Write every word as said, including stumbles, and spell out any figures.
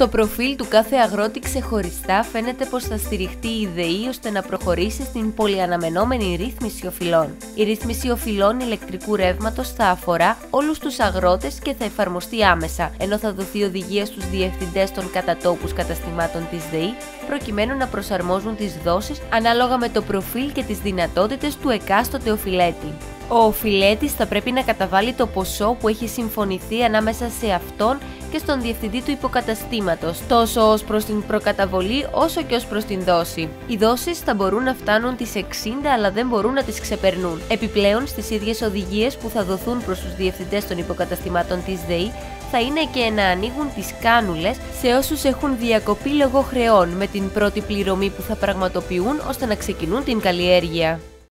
Στο προφίλ του κάθε αγρότη ξεχωριστά φαίνεται πως θα στηριχτεί η ΔΕΗ ώστε να προχωρήσει στην πολυαναμενόμενη ρύθμιση οφειλών. Η ρύθμιση οφειλών ηλεκτρικού ρεύματος θα αφορά όλους τους αγρότες και θα εφαρμοστεί άμεσα, ενώ θα δοθεί οδηγία στους διευθυντές των κατατόπους καταστημάτων της ΔΕΗ, προκειμένου να προσαρμόζουν τις δόσεις ανάλογα με το προφίλ και τις δυνατότητες του εκάστοτε οφειλέτη. Ο οφειλέτης θα πρέπει να καταβάλει το ποσό που έχει συμφωνηθεί ανάμεσα σε αυτόν και στον διευθυντή του υποκαταστήματος, τόσο ως προς την προκαταβολή όσο και ως προς την δόση. Οι δόσεις θα μπορούν να φτάνουν τις εξήντα, αλλά δεν μπορούν να τις ξεπερνούν. Επιπλέον, στις ίδιες οδηγίες που θα δοθούν προς τους διευθυντές των υποκαταστημάτων της ΔΕΗ, θα είναι και να ανοίγουν τις κάνουλες σε όσους έχουν διακοπεί λόγω χρεών, με την πρώτη πληρωμή που θα πραγματοποιούν ώστε να ξεκινούν την καλλιέργεια.